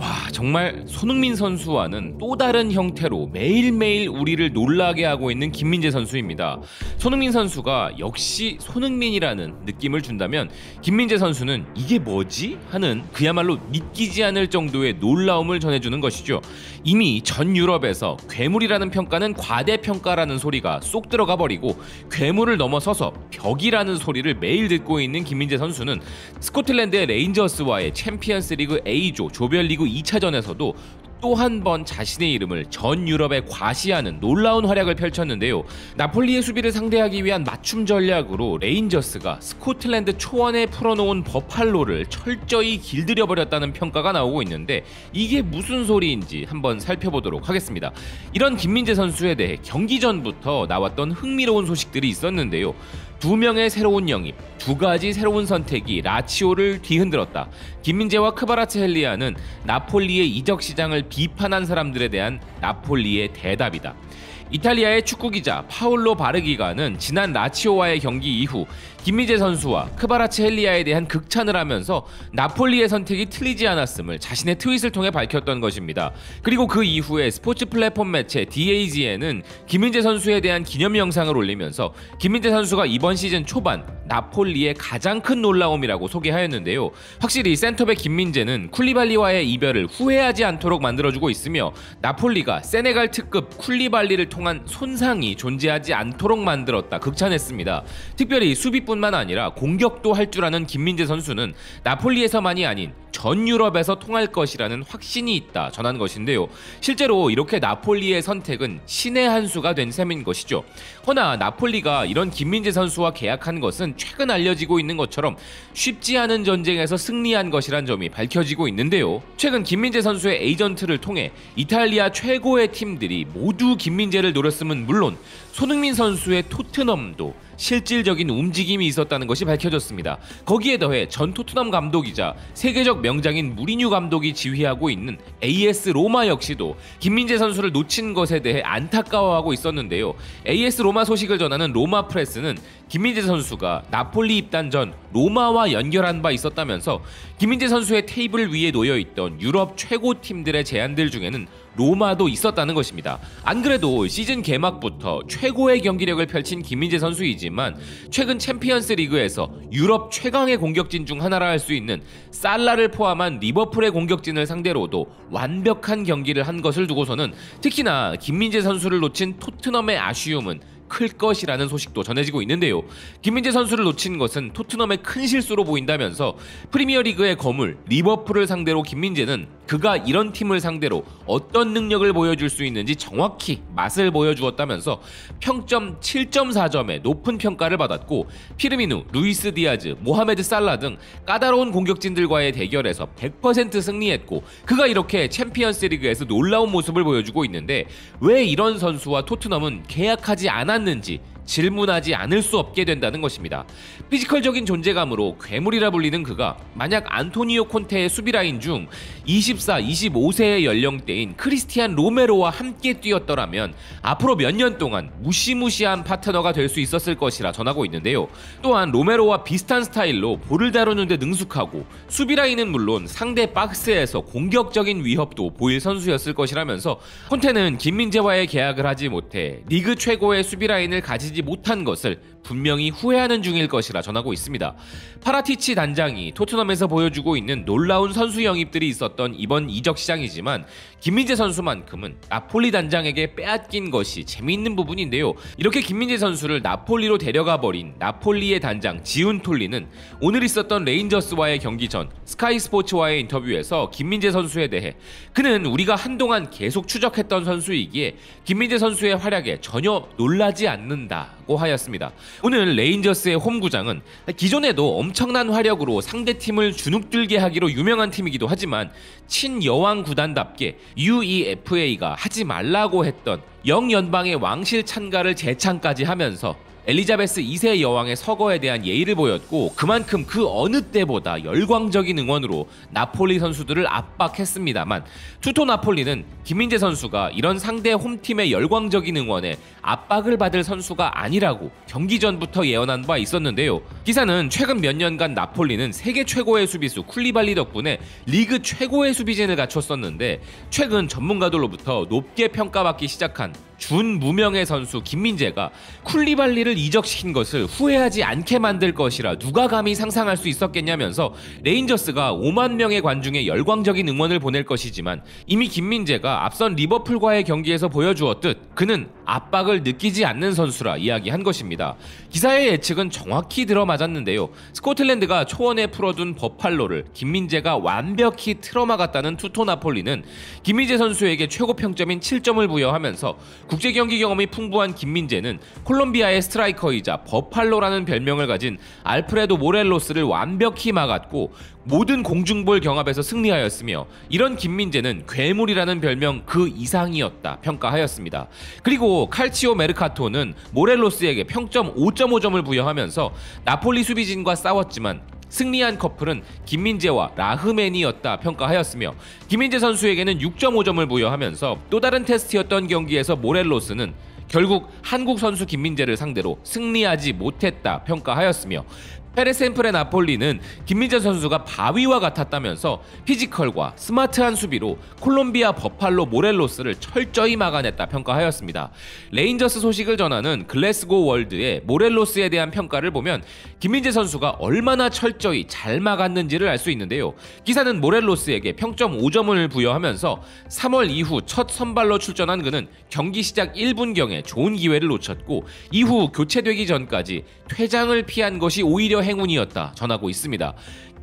와, 정말 손흥민 선수와는 또 다른 형태로 매일매일 우리를 놀라게 하고 있는 김민재 선수입니다. 손흥민 선수가 역시 손흥민이라는 느낌을 준다면 김민재 선수는 이게 뭐지? 하는 그야말로 믿기지 않을 정도의 놀라움을 전해주는 것이죠. 이미 전 유럽에서 괴물이라는 평가는 과대평가라는 소리가 쏙 들어가 버리고 괴물을 넘어서서 벽이라는 소리를 매일 듣고 있는 김민재 선수는 스코틀랜드의 레인저스와의 챔피언스리그 A조 조별리그 2차전에서도 또 한 번 자신의 이름을 전 유럽에 과시하는 놀라운 활약을 펼쳤는데요. 나폴리의 수비를 상대하기 위한 맞춤 전략으로 레인저스가 스코틀랜드 초원에 풀어놓은 버팔로를 철저히 길들여버렸다는 평가가 나오고 있는데 이게 무슨 소리인지 한번 살펴보도록 하겠습니다. 이런 김민재 선수에 대해 경기 전부터 나왔던 흥미로운 소식들이 있었는데요. 2명의 새로운 영입, 2가지 새로운 선택이 라치오를 뒤흔들었다. 김민재와 크바라치올리아는 나폴리의 이적 시장을 비판한 사람들에 대한 나폴리의 대답이다. 이탈리아의 축구기자 파올로 바르기가는 지난 라치오와의 경기 이후 김민재 선수와 크바라치올리아에 대한 극찬을 하면서 나폴리의 선택이 틀리지 않았음을 자신의 트윗을 통해 밝혔던 것입니다. 그리고 그 이후에 스포츠 플랫폼 매체 DAZN은 김민재 선수에 대한 기념 영상을 올리면서 김민재 선수가 이번 시즌 초반 나폴리의 가장 큰 놀라움이라고 소개하였는데요. 확실히 센터백 김민재는 쿨리발리와의 이별을 후회하지 않도록 만들어주고 있으며 나폴리가 세네갈 특급 쿨리발리를 통한 손상이 존재하지 않도록 만들었다 극찬했습니다. 특별히 수비뿐만 아니라 공격도 할 줄 아는 김민재 선수는 나폴리에서만이 아닌 전 유럽에서 통할 것이라는 확신이 있다 전한 것인데요. 실제로 이렇게 나폴리의 선택은 신의 한 수가 된 셈인 것이죠. 허나 나폴리가 이런 김민재 선수와 계약한 것은 최근 알려지고 있는 것처럼 쉽지 않은 전쟁에서 승리한 것이란 점이 밝혀지고 있는데요. 최근 김민재 선수의 에이전트를 통해 이탈리아 최고의 팀들이 모두 김민재를 노렸음은 물론 손흥민 선수의 토트넘도 실질적인 움직임이 있었다는 것이 밝혀졌습니다. 거기에 더해 전 토트넘 감독이자 세계적 명장인 무리뉴 감독이 지휘하고 있는 AS 로마 역시도 김민재 선수를 놓친 것에 대해 안타까워하고 있었는데요. AS 로마 소식을 전하는 로마 프레스는 김민재 선수가 나폴리 입단 전 로마와 연결한 바 있었다면서 김민재 선수의 테이블 위에 놓여있던 유럽 최고 팀들의 제안들 중에는 로마도 있었다는 것입니다. 안 그래도 시즌 개막부터 최고의 경기력을 펼친 김민재 선수이지만 최근 챔피언스 리그에서 유럽 최강의 공격진 중 하나라 할 수 있는 살라를 포함한 리버풀의 공격진을 상대로도 완벽한 경기를 한 것을 두고서는 특히나 김민재 선수를 놓친 토트넘의 아쉬움은 클 것이라는 소식도 전해지고 있는데요. 김민재 선수를 놓친 것은 토트넘의 큰 실수로 보인다면서 프리미어리그의 거물 리버풀을 상대로 김민재는 그가 이런 팀을 상대로 어떤 능력을 보여줄 수 있는지 정확히 맛을 보여주었다면서 평점 7.4점의 높은 평가를 받았고 피르미누, 루이스 디아즈, 모하메드 살라 등 까다로운 공격진들과의 대결에서 100% 승리했고 그가 이렇게 챔피언스 리그에서 놀라운 모습을 보여주고 있는데 왜 이런 선수와 토트넘은 계약하지 않았는지 질문하지 않을 수 없게 된다는 것입니다. 피지컬적인 존재감으로 괴물이라 불리는 그가 만약 안토니오 콘테의 수비라인 중 24, 25세의 연령대인 크리스티안 로메로와 함께 뛰었더라면 앞으로 몇 년 동안 무시무시한 파트너가 될 수 있었을 것이라 전하고 있는데요. 또한 로메로와 비슷한 스타일로 볼을 다루는 데 능숙하고 수비라인은 물론 상대 박스에서 공격적인 위협도 보일 선수였을 것이라면서 콘테는 김민재와의 계약을 하지 못해 리그 최고의 수비라인을 가지지 못한 것을 분명히 후회하는 중일 것이라 전하고 있습니다. 파라티치 단장이 토트넘에서 보여주고 있는 놀라운 선수 영입들이 있었던 이번 이적 시장이지만 김민재 선수만큼은 나폴리 단장에게 빼앗긴 것이 재미있는 부분인데요. 이렇게 김민재 선수를 나폴리로 데려가버린 나폴리의 단장 지운톨리는 오늘 있었던 레인저스와의 경기 전 스카이 스포츠와의 인터뷰에서 김민재 선수에 대해 그는 우리가 한동안 계속 추적했던 선수이기에 김민재 선수의 활약에 전혀 놀라지 않는다고 하였습니다. 오늘 레인저스의 홈구장은 기존에도 엄청난 화력으로 상대팀을 주눅들게 하기로 유명한 팀이기도 하지만 친여왕 구단답게 UEFA가 하지 말라고 했던 영연방의 왕실 찬가를 재창까지 하면서 엘리자베스 2세 여왕의 서거에 대한 예의를 보였고 그만큼 그 어느 때보다 열광적인 응원으로 나폴리 선수들을 압박했습니다만 투토 나폴리는 김민재 선수가 이런 상대 홈팀의 열광적인 응원에 압박을 받을 선수가 아니라고 경기 전부터 예언한 바 있었는데요. 기사는 최근 몇 년간 나폴리는 세계 최고의 수비수 쿨리발리 덕분에 리그 최고의 수비진을 갖췄었는데 최근 전문가들로부터 높게 평가받기 시작한 준무명의 선수 김민재가 쿨리발리를 이적시킨 것을 후회하지 않게 만들 것이라 누가 감히 상상할 수 있었겠냐면서 레인저스가 5만 명의 관중의 열광적인 응원을 보낼 것이지만 이미 김민재가 앞선 리버풀과의 경기에서 보여주었듯 그는 압박을 느끼지 않는 선수라 이야기한 것입니다. 기사의 예측은 정확히 들어맞았는데요. 스코틀랜드가 초원에 풀어둔 버팔로를 김민재가 완벽히 틀어막았다는 투토 나폴리는 김민재 선수에게 최고 평점인 7점을 부여하면서 국제 경기 경험이 풍부한 김민재는 콜롬비아의 스트라이커이자 버팔로라는 별명을 가진 알프레도 모렐로스를 완벽히 막았고 모든 공중볼 경합에서 승리하였으며 이런 김민재는 괴물이라는 별명 그 이상이었다 평가하였습니다. 그리고 칼치오 메르카토는 모렐로스에게 평점 5.5점을 부여하면서 나폴리 수비진과 싸웠지만 승리한 커플은 김민재와 라흐만이었다 평가하였으며 김민재 선수에게는 6.5점을 부여하면서 또 다른 테스트였던 경기에서 모렐로스는 결국 한국 선수 김민재를 상대로 승리하지 못했다 평가하였으며 페레 샘플의 나폴리는 김민재 선수가 바위와 같았다면서 피지컬과 스마트한 수비로 콜롬비아 버팔로 모렐로스를 철저히 막아냈다 평가하였습니다. 레인저스 소식을 전하는 글래스고 월드의 모렐로스에 대한 평가를 보면 김민재 선수가 얼마나 철저히 잘 막았는지를 알 수 있는데요. 기사는 모렐로스에게 평점 5점을 부여하면서 3월 이후 첫 선발로 출전한 그는 경기 시작 1분경에 좋은 기회를 놓쳤고 이후 교체되기 전까지 퇴장을 피한 것이 오히려 행운이었다 전하고 있습니다.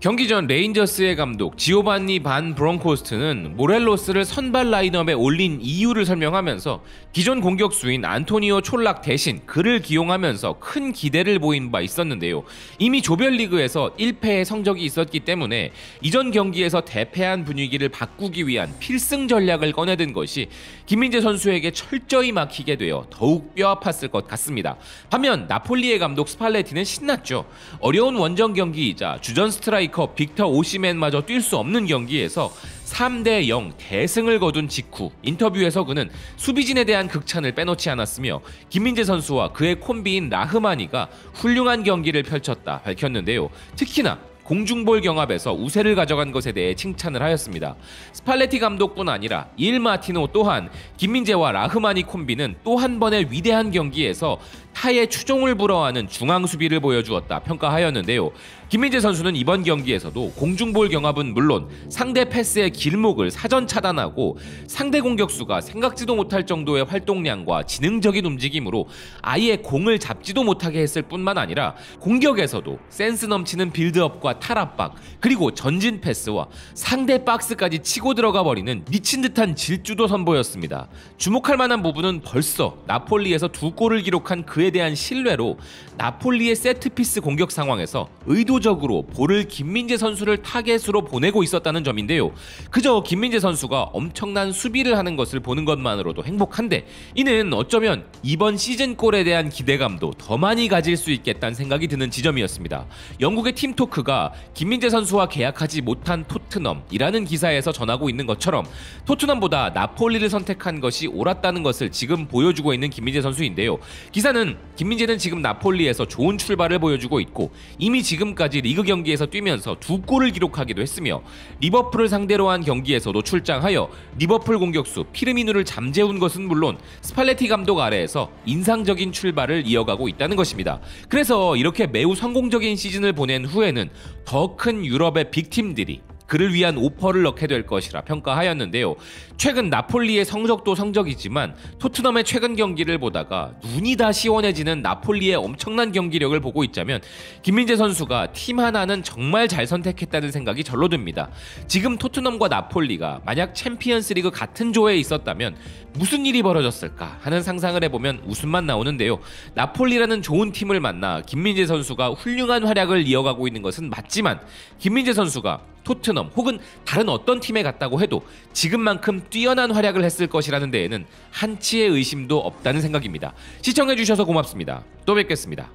경기 전 레인저스의 감독 지오반니 반 브론코스트는 모렐로스를 선발 라인업에 올린 이유를 설명하면서 기존 공격수인 안토니오 촐락 대신 그를 기용하면서 큰 기대를 보인 바 있었는데요. 이미 조별리그에서 1패의 성적이 있었기 때문에 이전 경기에서 대패한 분위기를 바꾸기 위한 필승 전략을 꺼내든 것이 김민재 선수에게 철저히 막히게 되어 더욱 뼈아팠을 것 같습니다. 반면 나폴리의 감독 스팔레티는 신났죠. 어려운 원정 경기이자 주전 스트라이크 빅터 오시멘마저 뛸 수 없는 경기에서 3대0 대승을 거둔 직후 인터뷰에서 그는 수비진에 대한 극찬을 빼놓지 않았으며 김민재 선수와 그의 콤비인 라흐마니가 훌륭한 경기를 펼쳤다 밝혔는데요. 특히나 공중볼 경합에서 우세를 가져간 것에 대해 칭찬을 하였습니다. 스팔레티 감독뿐 아니라 일마티노 또한 김민재와 라흐마니 콤비는 또 한 번의 위대한 경기에서 타의 추종을 불허하는 중앙 수비를 보여주었다 평가하였는데요. 김민재 선수는 이번 경기에서도 공중볼 경합은 물론 상대 패스의 길목을 사전 차단하고 상대 공격수가 생각지도 못할 정도의 활동량과 지능적인 움직임으로 아예 공을 잡지도 못하게 했을 뿐만 아니라 공격에서도 센스 넘치는 빌드업과 탈압박 그리고 전진 패스와 상대 박스까지 치고 들어가 버리는 미친 듯한 질주도 선보였습니다. 주목할 만한 부분은 벌써 나폴리에서 두 골을 기록한 그에 대한 신뢰로 나폴리의 세트피스 공격 상황에서 의도적으로 볼을 김민재 선수를 타겟으로 보내고 있었다는 점인데요. 그저 김민재 선수가 엄청난 수비를 하는 것을 보는 것만으로도 행복한데 이는 어쩌면 이번 시즌 골에 대한 기대감도 더 많이 가질 수 있겠다는 생각이 드는 지점이었습니다. 영국의 팀 토크가 김민재 선수와 계약하지 못한 토트넘이라는 기사에서 전하고 있는 것처럼 토트넘보다 나폴리를 선택한 것이 옳았다는 것을 지금 보여주고 있는 김민재 선수인데요. 기사는 김민재는 지금 나폴리에서 좋은 출발을 보여주고 있고 이미 지금까지 리그 경기에서 뛰면서 두 골을 기록하기도 했으며 리버풀을 상대로 한 경기에서도 출장하여 리버풀 공격수 피르미누를 잠재운 것은 물론 스팔레티 감독 아래에서 인상적인 출발을 이어가고 있다는 것입니다. 그래서 이렇게 매우 성공적인 시즌을 보낸 후에는 더 큰 유럽의 빅팀들이 그를 위한 오퍼를 넣게 될 것이라 평가하였는데요. 최근 나폴리의 성적도 성적이지만 토트넘의 최근 경기를 보다가 눈이 다 시원해지는 나폴리의 엄청난 경기력을 보고 있자면 김민재 선수가 팀 하나는 정말 잘 선택했다는 생각이 절로 듭니다. 지금 토트넘과 나폴리가 만약 챔피언스리그 같은 조에 있었다면 무슨 일이 벌어졌을까 하는 상상을 해보면 웃음만 나오는데요. 나폴리라는 좋은 팀을 만나 김민재 선수가 훌륭한 활약을 이어가고 있는 것은 맞지만 김민재 선수가 토트넘 혹은 다른 어떤 팀에 갔다고 해도 지금만큼 뛰어난 활약을 했을 것이라는 데에는 한치의 의심도 없다는 생각입니다. 시청해주셔서 고맙습니다. 또 뵙겠습니다.